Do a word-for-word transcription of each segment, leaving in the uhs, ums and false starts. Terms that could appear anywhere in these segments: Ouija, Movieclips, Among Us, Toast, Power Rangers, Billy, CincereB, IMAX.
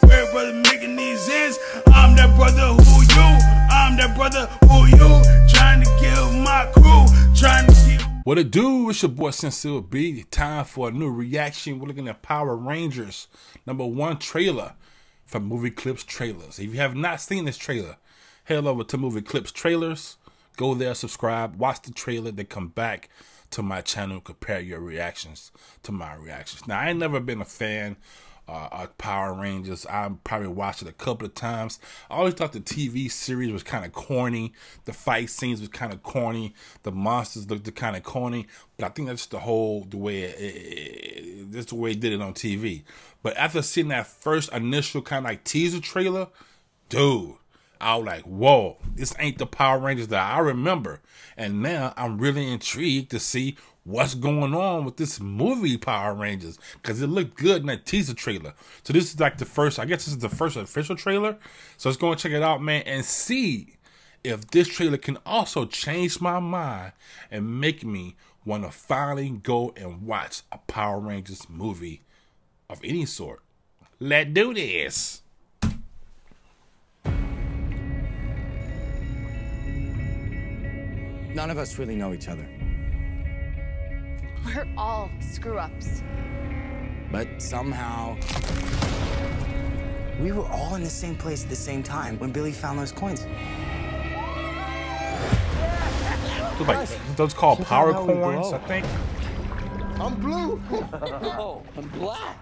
Where brother making these ends? I'm that brother who you. I'm that brother who you. Trying to kill my crew. Trying to kill. What it do? It's your boy CincereB. Time for a new reaction. We're looking at Power Rangers number one trailer from Movieclips trailers. If you have not seen this trailer, head over to Movieclips trailers. Go there, subscribe, watch the trailer, then come back to my channel, compare your reactions to my reactions. Now, I ain't never been a fan uh, of Power Rangers. I probably watched it a couple of times. I always thought the T V series was kind of corny. The fight scenes was kind of corny. The monsters looked kind of corny. But I think that's the whole, the way it, it, it, that's the way it did it on T V. But after seeing that first initial kind of like teaser trailer, dude, I was like, whoa, this ain't the Power Rangers that I remember. And now I'm really intrigued to see what's going on with this movie Power Rangers, because it looked good in that teaser trailer. So this is like the first, I guess this is the first official trailer. So let's go and check it out, man, and see if this trailer can also change my mind and make me want to finally go and watch a Power Rangers movie of any sort. Let's do this. None of us really know each other. We're all screw-ups. But somehow, we were all in the same place at the same time when Billy found those coins. Those, like, those called power coins, I think. I'm blue. Oh, I'm black.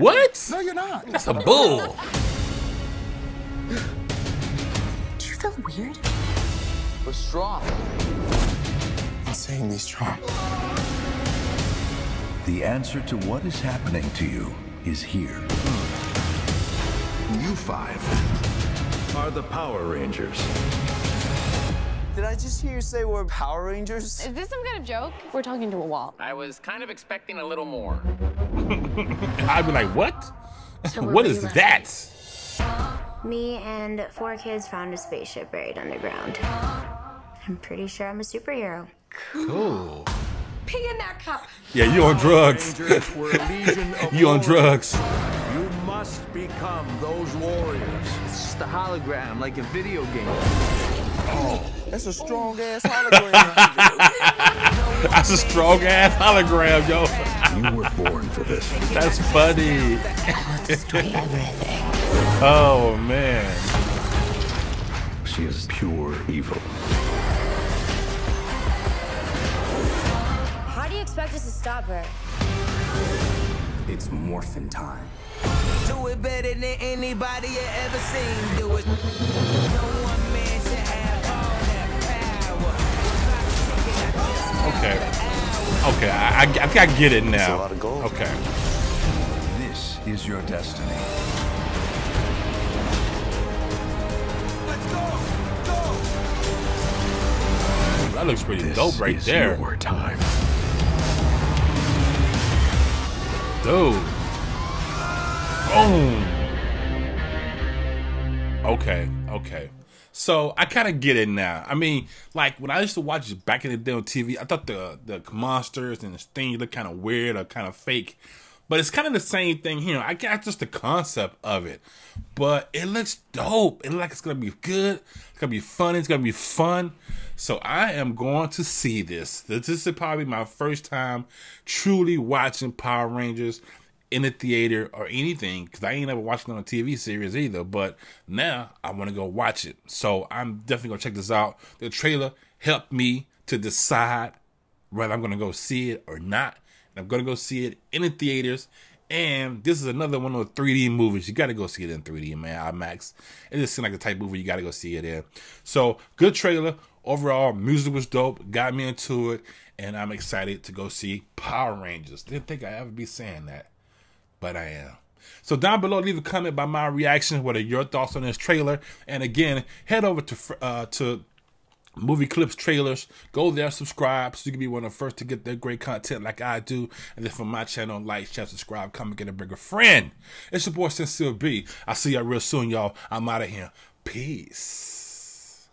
What? No, you're not. That's a bull. Do you feel weird? We're strong. Insanely strong. The answer to what is happening to you is here. You five are the Power Rangers. Did I just hear you say we're Power Rangers? Is this some kind of joke? We're talking to a wall. I was kind of expecting a little more. I'd be like, what? So what is left? That? Me and four kids found a spaceship buried underground. I'm pretty sure I'm a superhero. Cool. Pee in that cup. Yeah, you on drugs. You on drugs. You must become those warriors. It's just a hologram, like a video game. Oh, that's a strong ass hologram. That's a strong ass hologram, yo. You were born for this. That's funny. Everything. Oh man. She is pure evil. How do you expect us to stop her? It's morphin' time. Do it better than anybody you ever seen. Do it. No one man should have all that power. Okay. Okay, I, I, I get it now. That's a lot of gold. Okay. This is your destiny. That looks pretty this dope right is there. Your time. Dude. Boom. Okay, okay. So I kind of get it now. I mean, like when I used to watch it back in the day on T V, I thought the the monsters and the thing looked kind of weird or kind of fake. But it's kind of the same thing here. I got just the concept of it. But it looks dope. It looks like it's going to be good. It's going to be funny. It's going to be fun. So I am going to see this. This is probably my first time truly watching Power Rangers in the theater or anything. Because I ain't never watched it on a T V series either. But now I want to go watch it. So I'm definitely going to check this out. The trailer helped me to decide whether I'm going to go see it or not. I'm going to go see it in the theaters. And this is another one of the three D movies. You got to go see it in three D, man. IMAX. It just seemed like the type of movie you got to go see it in. So, good trailer. Overall, music was dope. Got me into it. And I'm excited to go see Power Rangers. Didn't think I'd ever be saying that. But I am. So down below, leave a comment about my reaction. What are your thoughts on this trailer? And again, head over to... Uh, to Movieclips trailers. Go there, subscribe, so you can be one of the first to get their great content like I do. And then from my channel, like, share, subscribe, come and get a bigger friend. It's your boy, CincereB. I'll see y'all real soon, y'all. I'm out of here. Peace.